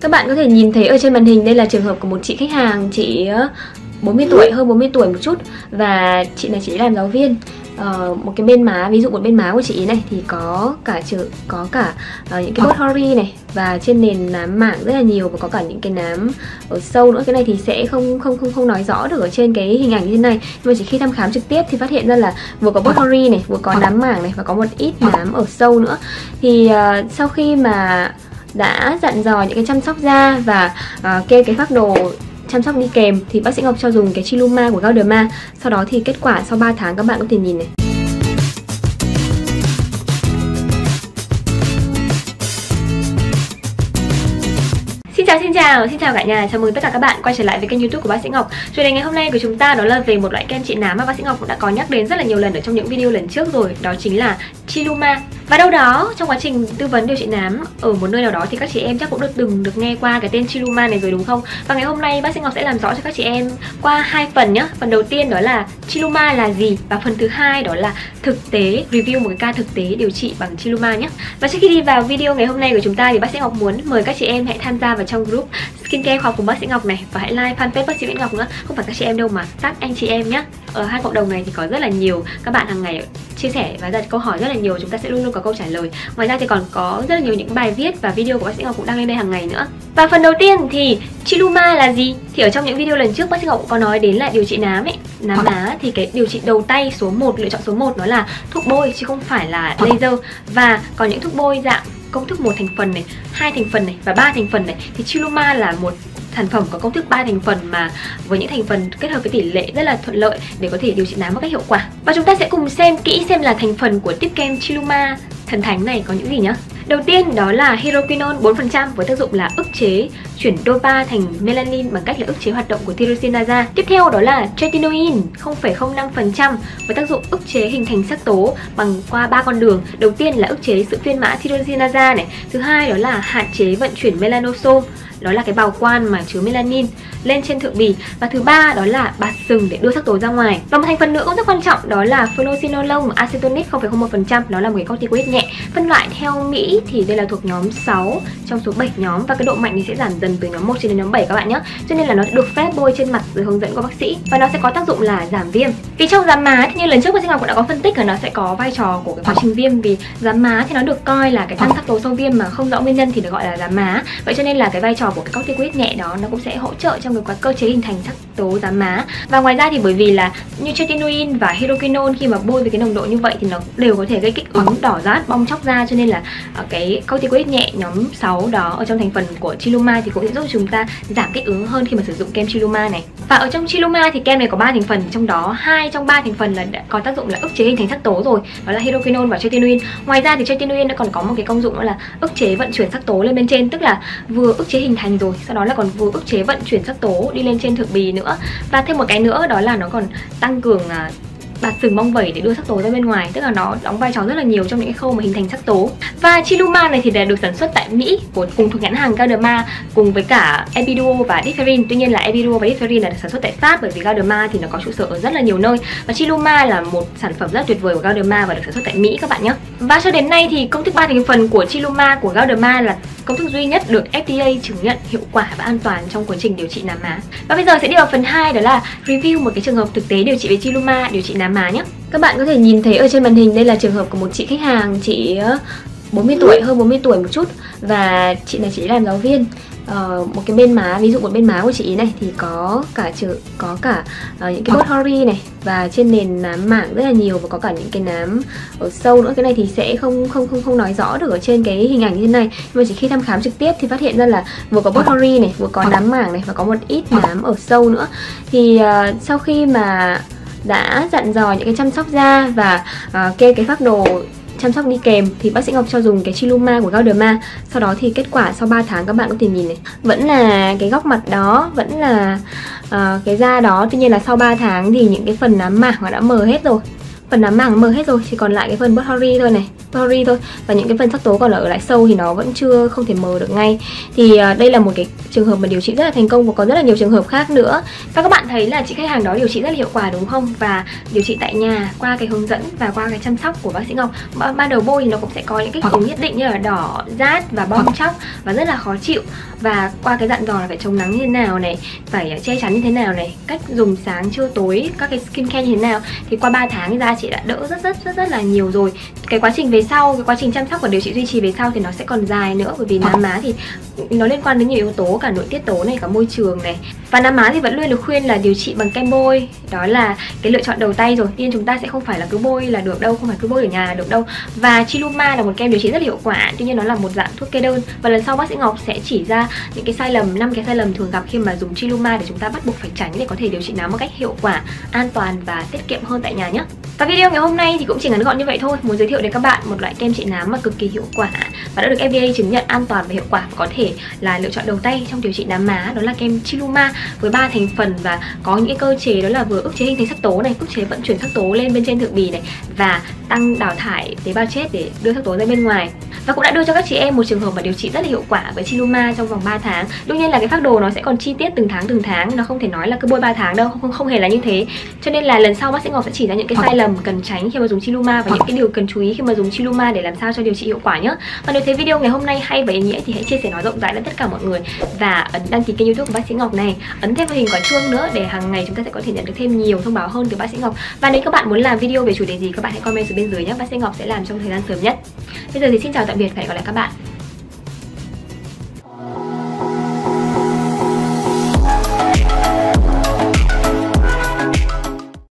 Các bạn có thể nhìn thấy ở trên màn hình đây là trường hợp của một chị khách hàng, chị 40 tuổi, hơn 40 tuổi một chút, và chị này chị làm giáo viên. Một cái bên má, ví dụ một bên má của chị này thì có cả những cái nốt hori này, và trên nền nám mảng rất là nhiều, và có cả những cái nám ở sâu nữa. Cái này thì sẽ không nói rõ được ở trên cái hình ảnh như thế này, nhưng mà chỉ khi thăm khám trực tiếp thì phát hiện ra là vừa có nốt hori này, vừa có nám mảng này, và có một ít nám ở sâu nữa. Thì sau khi mà đã dặn dò những cái chăm sóc da và kê cái phác đồ chăm sóc đi kèm thì bác sĩ Ngọc cho dùng cái Triluma của Gaudema. Sau đó thì kết quả sau 3 tháng các bạn có thể nhìn này. Xin chào cả nhà, chào mừng tất cả các bạn quay trở lại với kênh YouTube của bác sĩ Ngọc. Chủ đề ngày hôm nay của chúng ta đó là về một loại kem trị nám mà bác sĩ Ngọc cũng đã có nhắc đến rất là nhiều lần ở trong những video lần trước rồi, đó chính là Triluma. Và đâu đó trong quá trình tư vấn điều trị nám ở một nơi nào đó thì các chị em chắc cũng từng được nghe qua cái tên Triluma này rồi đúng không? Và ngày hôm nay bác sĩ Ngọc sẽ làm rõ cho các chị em qua hai phần nhé. Phần đầu tiên đó là Triluma là gì, và phần thứ hai đó là thực tế, review một cái ca thực tế điều trị bằng Triluma nhé. Và trước khi đi vào video ngày hôm nay của chúng ta thì bác sĩ Ngọc muốn mời các chị em hãy tham gia vào trong group Skincare khoa học cùng bác sĩ Ngọc này, và hãy like fanpage bác sĩ Nguyễn Ngọc nữa, không phải các chị em đâu mà các anh chị em nhé. Ở hai cộng đồng này thì có rất là nhiều các bạn hàng ngày chia sẻ và đặt câu hỏi rất là nhiều, chúng ta sẽ luôn luôn có câu trả lời. Ngoài ra thì còn có rất là nhiều những bài viết và video của bác sĩ Ngọc cũng đăng lên đây hàng ngày nữa. Và phần đầu tiên thì Triluma là gì? Thì ở trong những video lần trước bác sĩ Ngọc cũng có nói đến là điều trị nám ấy, nám đá, thì cái điều trị đầu tay số 1, lựa chọn số 1 nó là thuốc bôi chứ không phải là laser. Và có những thuốc bôi dạng công thức 1 thành phần này, 2 thành phần này và 3 thành phần này, thì Triluma là một sản phẩm có công thức 3 thành phần mà với những thành phần kết hợp với tỷ lệ rất là thuận lợi để có thể điều trị nám một cách hiệu quả. Và chúng ta sẽ cùng xem kỹ xem là thành phần của tiếp kem Triluma thần thánh này có những gì nhá. Đầu tiên đó là hydroquinone 4% với tác dụng là ức chế chuyển dopa thành melanin bằng cách là ức chế hoạt động của tyrosinase. Tiếp theo đó là tretinoin 0,05% với tác dụng ức chế hình thành sắc tố bằng qua 3 con đường. Đầu tiên là ức chế sự phiên mã tyrosinase này, thứ hai đó là hạn chế vận chuyển melanosome, đó là cái bào quan mà chứa melanin lên trên thượng bì, và thứ ba đó là bạt sừng để đưa sắc tố ra ngoài. Và một thành phần nữa cũng rất quan trọng đó là fluocinolone acetonide 0,01%, nó là một cái corticoid nhẹ. Phân loại theo Mỹ thì đây là thuộc nhóm 6 trong số 7 nhóm, và cái độ mạnh thì sẽ giảm dần từ nhóm 1 cho đến nhóm 7 các bạn nhé. Cho nên là nó được phép bôi trên mặt dưới hướng dẫn của bác sĩ, và nó sẽ có tác dụng là giảm viêm. Vì trong giám má thì như lần trước bác sĩ Ngọc cũng đã có phân tích là nó sẽ có vai trò của cái quá trình viêm, vì giám má thì nó được coi là cái tăng sắc tố sau viêm mà không rõ nguyên nhân thì được gọi là giám má. Vậy cho nên là cái vai trò của cái corticoid nhẹ đó nó cũng sẽ hỗ trợ trong cái cơ chế hình thành sắc tố giám má. Và ngoài ra thì bởi vì là như tretinoin và hydroquinone khi mà bôi với cái nồng độ như vậy thì nó đều có thể gây kích ứng, đỏ rát, bong tróc da, cho nên là cái corticoid nhẹ nhóm 6 đó ở trong thành phần của Triluma thì cũng sẽ giúp chúng ta giảm kích ứng hơn khi mà sử dụng kem Triluma này. Và ở trong Triluma thì kem này có 3 thành phần, trong đó 2 trong 3 thành phần là có tác dụng là ức chế hình thành sắc tố rồi, đó là hydroquinone và tretinoin. Ngoài ra thì tretinoin nó còn có một cái công dụng đó là ức chế vận chuyển sắc tố lên bên trên, tức là vừa ức chế hình thành rồi, sau đó là còn vừa ức chế vận chuyển sắc tố đi lên trên thượng bì nữa. Và thêm một cái nữa đó là nó còn tăng cường bạt sừng bong vẩy để đưa sắc tố ra bên ngoài, tức là nó đóng vai trò rất là nhiều trong những cái khâu mà hình thành sắc tố. Và Triluma này thì đã được sản xuất tại Mỹ của cùng thuộc nhãn hàng Gaudema cùng với cả Epiduo và Differin. Tuy nhiên là Epiduo và Differin là được sản xuất tại Pháp, bởi vì Gaudema thì nó có trụ sở ở rất là nhiều nơi, và Triluma là một sản phẩm rất tuyệt vời của Gaudema và được sản xuất tại Mỹ các bạn nhé. Và cho đến nay thì công thức 3 thành phần của Triluma của Gaudema là công thức duy nhất được FDA chứng nhận hiệu quả và an toàn trong quá trình điều trị nám má. Và bây giờ sẽ đi vào phần 2 đó là review một cái trường hợp thực tế điều trị với Triluma điều trị nám má nhé. Các bạn có thể nhìn thấy ở trên màn hình đây là trường hợp của một chị khách hàng, chị 40 tuổi, hơn 40 tuổi một chút, và chị này chị làm giáo viên. Một cái bên má, ví dụ một bên má của chị này thì có cả những cái nốt hori này, và trên nền nám mảng rất là nhiều, và có cả những cái nám ở sâu nữa. Cái này thì sẽ không nói rõ được ở trên cái hình ảnh như thế này, nhưng mà chỉ khi thăm khám trực tiếp thì phát hiện ra là vừa có nốt hori này, vừa có nám mảng này, và có một ít nám ở sâu nữa. Thì sau khi mà đã dặn dò những cái chăm sóc da và kê cái phác đồ chăm sóc đi kèm thì bác sĩ Ngọc cho dùng cái Triluma của Gaudema. Sau đó thì kết quả sau 3 tháng các bạn có thể nhìn này. Vẫn là cái góc mặt đó, vẫn là cái da đó. Tuy nhiên là sau 3 tháng thì những cái phần nám mảng nó đã mờ hết rồi. Phần nám mảng mờ hết rồi, chỉ còn lại cái phần bớt hori thôi này, hori thôi. Và những cái phần sắc tố còn ở lại sâu thì nó vẫn chưa không thể mờ được ngay. Thì đây là một cái trường hợp mà điều trị rất là thành công, và còn rất là nhiều trường hợp khác nữa. Và các bạn thấy là chị khách hàng đó điều trị rất là hiệu quả đúng không? Và điều trị tại nhà qua cái hướng dẫn và qua cái chăm sóc của bác sĩ Ngọc. Ban đầu bôi thì nó cũng sẽ có những cái phản ứng nhất định như là đỏ, rát và bong tróc và rất là khó chịu. Và qua cái dặn dò là phải chống nắng như thế nào này, phải che chắn như thế nào này, cách dùng sáng trưa tối, các cái skincare như thế nào, thì qua 3 tháng da chị đã đỡ rất là nhiều rồi. Cái quá trình về sau, cái quá trình chăm sóc và điều trị duy trì về sau thì nó sẽ còn dài nữa, bởi vì nám má thì nó liên quan đến nhiều yếu tố, cả nội tiết tố này, cả môi trường này. Và nám má thì vẫn luôn được khuyên là điều trị bằng kem bôi, đó là cái lựa chọn đầu tay rồi. Tiên chúng ta sẽ không phải là cứ bôi là được đâu, không phải cứ bôi ở nhà là được đâu. Và Triluma là một kem điều trị rất là hiệu quả, tuy nhiên nó là một dạng thuốc kê đơn. Và lần sau bác sĩ Ngọc sẽ chỉ ra những cái sai lầm, 5 cái sai lầm thường gặp khi mà dùng Triluma để chúng ta bắt buộc phải tránh để có thể điều trị nám một cách hiệu quả, an toàn và tiết kiệm hơn tại nhà nhé. Và video ngày hôm nay thì cũng chỉ ngắn gọn như vậy thôi, muốn giới thiệu đến các bạn một loại kem trị nám mà cực kỳ hiệu quả và đã được FDA chứng nhận an toàn và hiệu quả, và có thể là lựa chọn đầu tay trong điều trị nám má, đó là kem Triluma với 3 thành phần và có những cơ chế, đó là vừa ức chế hình thành sắc tố này, ức chế vận chuyển sắc tố lên bên trên thượng bì này và tăng đào thải tế bào chết để đưa sắc tố ra bên ngoài. Và cũng đã đưa cho các chị em một trường hợp mà điều trị rất là hiệu quả với Triluma trong vòng 3 tháng. Đương nhiên là cái phác đồ nó sẽ còn chi tiết từng tháng, nó không thể nói là cứ bôi 3 tháng đâu, không hề là như thế. Cho nên là lần sau bác sĩ Ngọc sẽ chỉ ra những cái sai lầm cần tránh khi mà dùng Triluma và những cái điều cần chú ý khi mà dùng Triluma để làm sao cho điều trị hiệu quả nhé. Và nếu thấy video ngày hôm nay hay và ý nghĩa thì hãy chia sẻ nó rộng rãi đến tất cả mọi người, và ấn đăng ký kênh YouTube của bác sĩ Ngọc này, ấn thêm vào hình quả chuông nữa để hàng ngày chúng ta sẽ có thể nhận được thêm nhiều thông báo hơn từ bác sĩ Ngọc. Và nếu các bạn muốn làm video về chủ đề gì, các bạn hãy comment xuống bên dưới nhé, bác sĩ Ngọc sẽ làm trong thời gian sớm nhất. Bây giờ thì xin chào tạm biệt và hẹn gặp lại các bạn.